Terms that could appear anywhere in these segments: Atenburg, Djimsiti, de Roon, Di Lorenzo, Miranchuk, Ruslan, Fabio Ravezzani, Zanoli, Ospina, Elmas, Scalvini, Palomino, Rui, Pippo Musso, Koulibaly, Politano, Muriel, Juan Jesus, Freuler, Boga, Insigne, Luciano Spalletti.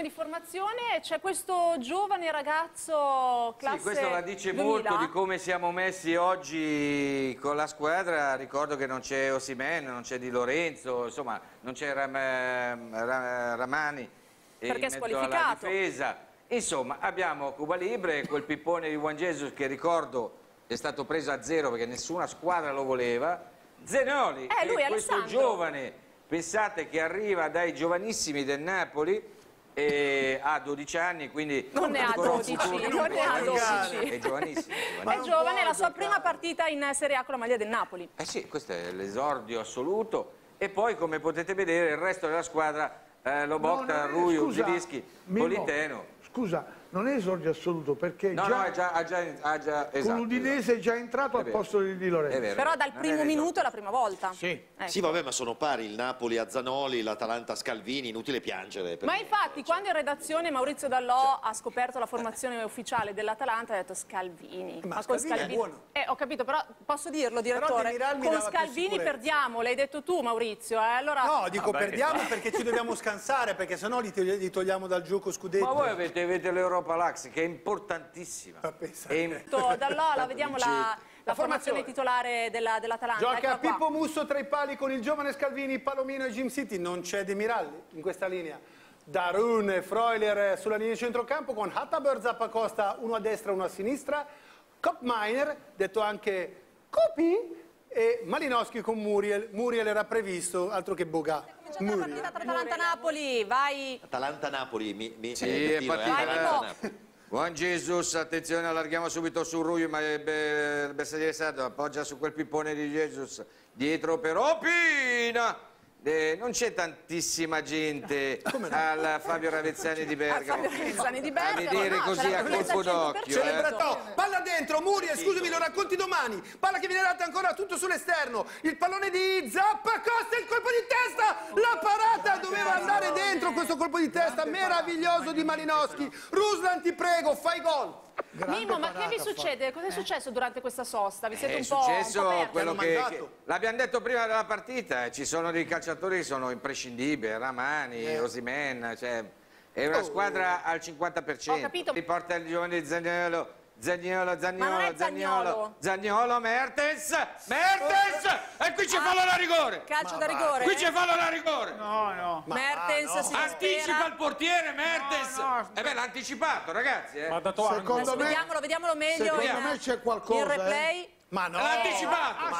insieme di formazione, c'è questo giovane ragazzo classe 2000. Sì, questo la dice molto di come siamo messi oggi con la squadra. Ricordo che non c'è Osimhen, non c'è Di Lorenzo, insomma non c'è Ramani perché è squalificato. Insomma, abbiamo Cuba Libre, quel pippone di Juan Jesus che ricordo è stato preso a zero perché nessuna squadra lo voleva. Zanoli, lui, questo giovane, pensate che arriva dai giovanissimi del Napoli e ha 12 anni, quindi non ne ha 12, è giovanissimo. È giovane, la sua prima partita in Serie A con la maglia del Napoli. Eh sì, questo è l'esordio assoluto. E poi, come potete vedere, il resto della squadra lo botta Rui, Ugidischi, Politano. Scusa, non è esordio assoluto perché con l'Udinese è già entrato al posto di Lorenzo. Però dal primo minuto è la prima volta. Sì. Ecco. Sì, vabbè, ma sono pari il Napoli a Zanoli, l'Atalanta a Scalvini, inutile piangere. Ma infatti, quando in redazione Maurizio Dall'O ha scoperto la formazione ufficiale dell'Atalanta, ha detto Scalvini. Ma con Scalvini è buono. Ho capito, però posso dirlo, direttore, con Scalvini perdiamo, l'hai detto tu Maurizio. Allora... No, dico perdiamo perché ci dobbiamo scansare, perché sennò li togliamo dal gioco scudetti. Ma voi avete l'Europa Lax che è importantissima. Dall'O, vediamo la formazione titolare dell'Atalanta. Gioca Pippo Musso tra i pali con il giovane Scalvini, Palomino e Djimsiti. Non c'è De Miral in questa linea. De Roon e Freuler sulla linea di centrocampo con Atenburg, Zappacosta, uno a destra e uno a sinistra. Kopminer, detto anche Kopi, e Malinovskyi con Muriel. Muriel era previsto, altro che Boga. La partita tra Atalanta-Napoli, vai! Atalanta-Napoli, è partita. Juan Jesus, attenzione, allarghiamo subito su Rui, ma il bersagliere sardo appoggia su quel pippone di Jesus, dietro per Ospina! Non c'è tantissima gente al Fabio Ravezzani di Bergamo a vedere così a colpo d'occhio. Palla dentro, Muriel, scusami, lo racconti domani. Palla che viene data ancora tutto sull'esterno. Il pallone di Zappacosta, il colpo di testa, la parata doveva andare dentro. Questo colpo di testa meraviglioso di Malinovskyi. Ruslan, ti prego, fai gol. Mimmo, ma che vi succede? Cosa è successo durante questa sosta? Vi siete un po' persi? È successo quello che l'abbiamo detto prima della partita. Ci sono dei calciatori che sono imprescindibili, Ramani, Osimhen, cioè è una squadra al 50%. Ho capito. Riporta il giovane Zaniolo. Zaniolo, Mertens, e qui c'è fallo da rigore. Calcio da rigore. Qui c'è fallo da rigore. No. Mertens si anticipa il portiere, Mertens. L'ha anticipato, ragazzi. Secondo me, vediamolo meglio. Secondo me c'è qualcosa. Il replay. Ma no! L'ha anticipato!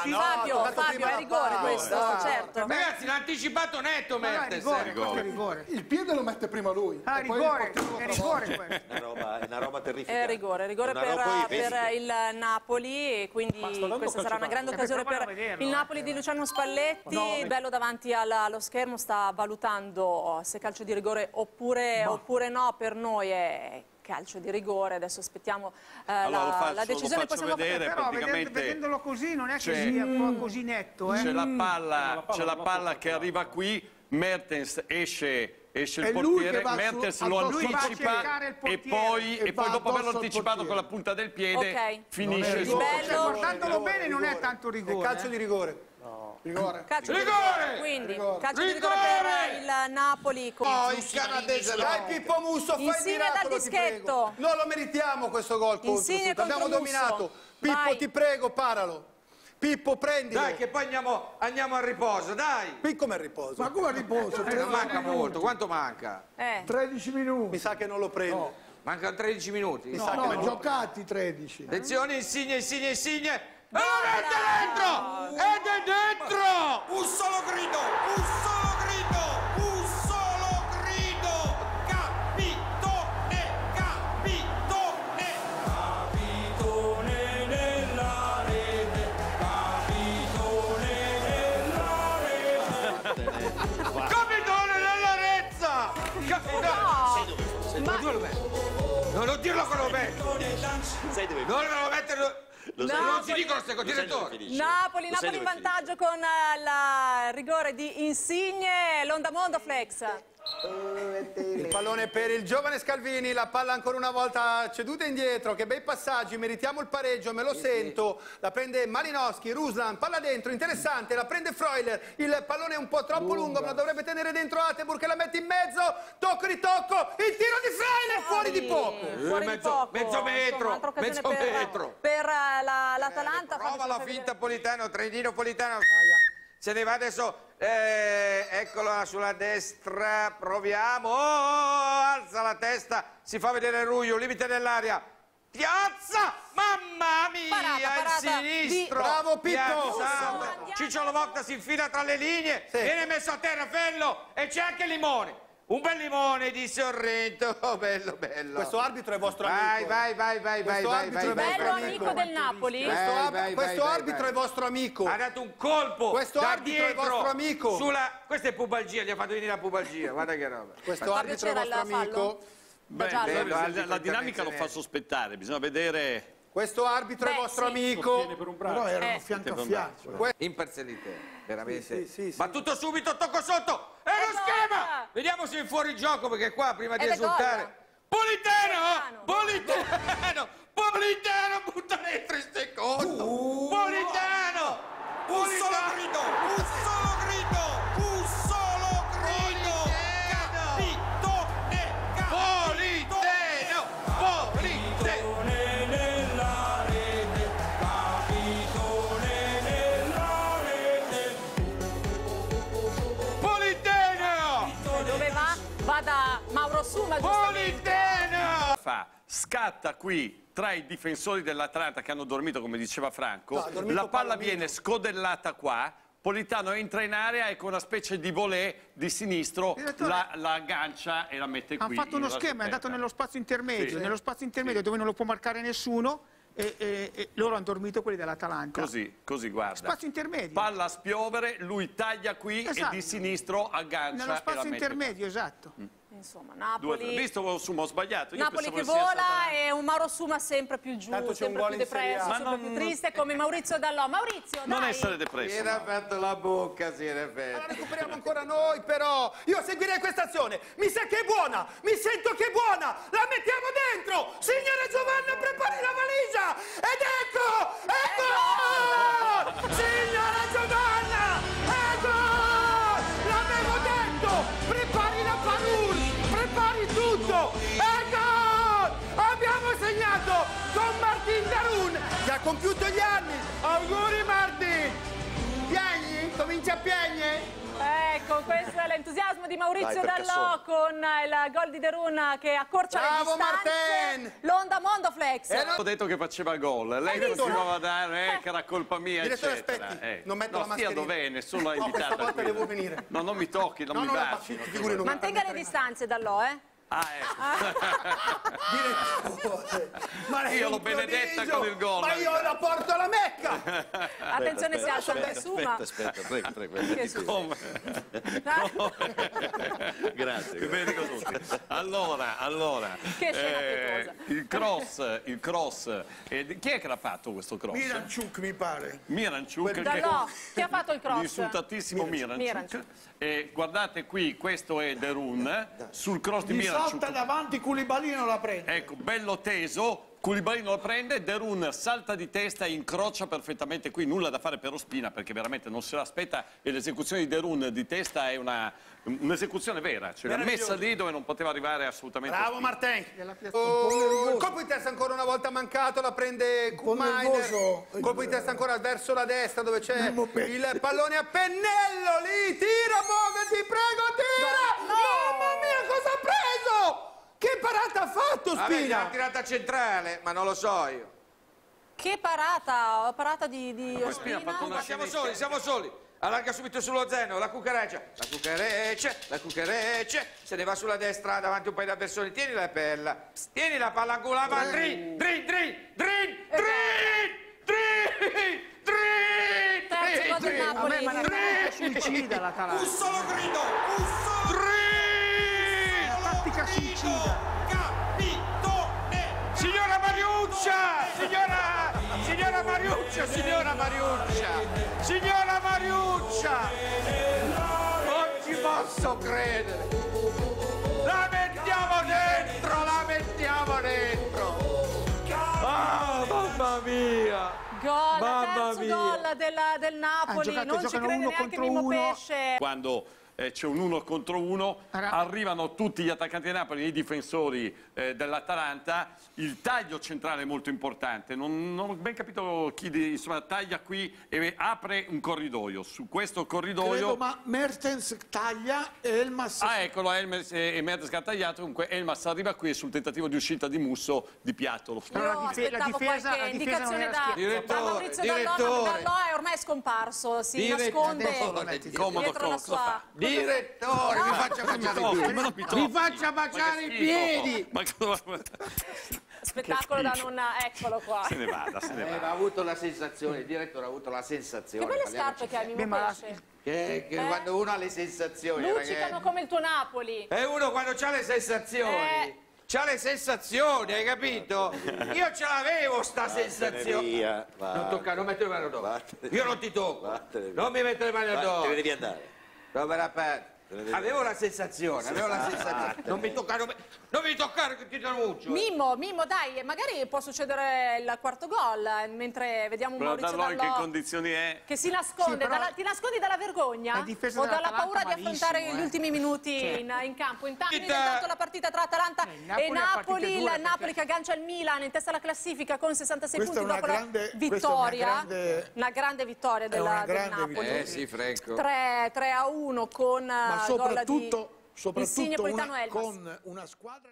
Fabio, è rigore questo, certo. Ragazzi, l'ha anticipato netto Mertens. No, rigore. Il piede lo mette prima lui. Ah, rigore, è rigore questo. È una roba terrificante. È rigore, per il Napoli, e quindi questa sarà una grande occasione per il Napoli di Luciano Spalletti. Bello davanti allo schermo, sta valutando se calcio di rigore oppure no. Per noi è... calcio di rigore, adesso aspettiamo la decisione. Possiamo vedere, però vedendolo così non è che sia così netto. C'è la palla che arriva qui, Mertens esce il portiere, Mertens lo anticipa e poi dopo averlo anticipato con la punta del piede finisce il suo. Guardandolo bene non è tanto rigore. È calcio di rigore. Rigore! Quindi, calcio di rigore per il Napoli. Il canadese. Dai Pippo Musso, fai il miracolo, ti prego. Non lo meritiamo questo gol, abbiamo dominato. Pippo, ti prego, paralo. Pippo, prendilo. Dai che poi andiamo al riposo, dai. Come al riposo? Ma come al riposo? Non manca molto, quanto manca? 13 minuti. Mi sa che non lo prendo. Mancano 13 minuti. No, giocati 13. Attenzione, Insigne. E lo mette dentro! Ed è dentro! Un solo grido! Capitone nella rete! Non dirlo con lo metto! Non lo mettere! Non si dicono queste cose, direttore. Napoli in vantaggio con il rigore di Insigne. L'onda mondo flex. Il pallone per il giovane Scalvini, la palla ancora una volta ceduta indietro. Che bei passaggi, meritiamo il pareggio, me lo sento. La prende Malinovskyi, Ruslan, palla dentro, interessante, la prende Freuler. Il pallone è un po' troppo lungo, ma la dovrebbe tenere dentro Atenburg, che la mette in mezzo. Tocco di tocco, il fuori di poco, fuori mezzo metro per l'Atalanta. Prova la finta Politano, Trentino Politano. Se ne va adesso, eccola sulla destra, proviamo, alza la testa, si fa vedere Rui, limite dell'aria, piazza, mamma mia, parata, il sinistro, bravo Pippo, Ciccio Lomotta si infila tra le linee, viene messo a terra, bello, e c'è anche Limone. Un bel Limone di Sorrento, oh, bello, bello. Questo arbitro è vostro amico. Questo arbitro è vostro amico. Ha dato un colpo da dietro. Questa è pubalgia, gli ha fatto venire la pubalgia. Guarda che roba. Questo arbitro è vostro amico. La dinamica lo fa sospettare, bisogna vedere. Questo arbitro è vostro amico. Però erano fianco a fianco. Imparzialità, veramente. Ma tutto subito, tocco sotto. È lo schema! Vediamo se è fuori gioco, perché qua prima di esultare. Politano! Politano! Politano! Butta dentro il secondo! Politano! Un solo grido! Un solo grido! Un solo grido! Politano! Politano nella rete! Capitone nella rete! Va da Mauro Suma, Politano! Scatta qui tra i difensori dell'Atalanta che hanno dormito, come diceva Franco. La palla viene scodellata qua. Politano entra in area e con una specie di volée di sinistro la aggancia e la mette qui. Ha fatto uno schema, è andato nello spazio intermedio, dove non lo può marcare nessuno. E loro hanno dormito quelli dell'Atalanta. Così guarda. Spazio intermedio. Palla a spiovere, lui taglia qui e di sinistro aggancia. Nello spazio intermedio, esatto. Insomma, Napoli. Visto Suma, ho sbagliato. Io Napoli che vola e un Mauro Suma sempre più giù, sempre più depresso, sempre più triste, come Maurizio Dall'O. Maurizio, non essere depresso. Si era fatto la bocca, si era fatto. Allora recuperiamo ancora noi, però. Io seguirei questa azione. Mi sa che è buona, mi sento che è buona. La mettiamo dentro. Signora Giovanna, prepari la valigia. Ed ecco, ecco! Signora Giovanna, ecco! L'avevo detto, prepari la paura. Pari tutto e gol! Abbiamo segnato con Martin de Roon che ha compiuto gli anni. Auguri Martin! Piagni? Comincia a piagne? Ecco, questo è l'entusiasmo di Maurizio Dall'O con il gol di de Roon che accorcia le distanze. L'onda Mondoflex. Ho detto che faceva gol, lei continuava a dare che era colpa mia, direttore, eccetera. Non metto la mascherina. Stia dov'è, nessuno l'ha invitata. No, non mi tocchi, non mi baci. Mantenga le distanze Dall'O, Ah, ecco. Io l'ho benedetta con il gol. Ma io la porto alla Mecca. Attenzione, si alza per Suma. Aspetta, prego. Come? Grazie. Benedico tutti. Allora. Che scena pietosa. Il cross. Chi è che l'ha fatto questo cross? Miranchuk, mi pare. Chi ha fatto il cross? Insultatissimo Miranchuk. Guardate qui, questo è de Roon. Sul cross di Miranchuk. Salta davanti, Koulibaly non la prende. Ecco, bello teso. Koulibaly non la prende, de Roon salta di testa e incrocia perfettamente qui, nulla da fare per Ospina perché veramente non se l'aspetta e l'esecuzione di de Roon di testa è un'esecuzione vera, cioè l'ha messa lì dove non poteva arrivare assolutamente. Bravo Martin! Il colpo di testa ancora una volta mancato, la prende Kumainer, colpo di testa ancora verso la destra dove c'è il pallone a pennello, lì, tira Boga, ti prego, tira! Mamma mia, cosa ha preso? Che parata ha fatto Spina? L'ha tirata centrale, ma non lo so io. Che parata? Parata di Ospina? Ma siamo soli. Allarga subito sullo Zeno, la cucareccia. Se ne va sulla destra, davanti un paio di avversori. Tieni la palla. Tieni la palla angolava. Drin. A me mi ha dato suicida la calata. Un solo grido. Capitone! Signora Mariuccia! Non ci posso credere! La mettiamo dentro! Oh, mamma mia! Gol, terzo gol del Napoli, non ci crede neanche Mimmo Pesce. Quando c'è un 1 contro 1, arrivano tutti gli attaccanti di Napoli e i difensori dell'Atalanta. Il taglio centrale è molto importante, non ho ben capito chi insomma, taglia qui e apre un corridoio. Su questo corridoio credo, ma Mertens taglia e Elmas... Ah, eccolo, Elmas e Mertens che ha tagliato. Comunque Elmas arriva qui sul tentativo di uscita di Musso di Piattolo. No, aspettavo qualche indicazione da Maurizio Dall'O, è ormai scomparso, si nasconde dietro la sua... Direttore, mi faccia baciare i piedi! Mi faccia baciare i piedi! Spettacolo da non... Eccolo qua. Se ne vada, se ne vada. Ha avuto la sensazione, il direttore ha avuto la sensazione. Che belle scarpe che hai, mi piace. Che quando uno ha le sensazioni... Luccicano come il tuo Napoli. E uno quando ha le sensazioni... C'ha le sensazioni, hai capito? Io ce l'avevo sta sensazione. Via, non tocca, non mettere le mani addosso. Io non ti tocco. Non mi metto le mani addosso. Te devi andare. Roba aperta. Avevo la sensazione, non mi toccare, che ti denuncio. Mimmo, dai, magari può succedere il quarto gol mentre vediamo un Maurizio Dall'O in che condizioni è, che si nasconde, sì, ti nascondi dalla vergogna o dalla paura di affrontare gli ultimi minuti in campo. Intanto la partita tra Atalanta e Napoli, il Napoli che aggancia il Milan in testa alla classifica con 66 punti dopo la vittoria, una grande vittoria del Napoli, 3-1 con... Ma soprattutto, Insigne, Politano, Elmas. Con una squadra...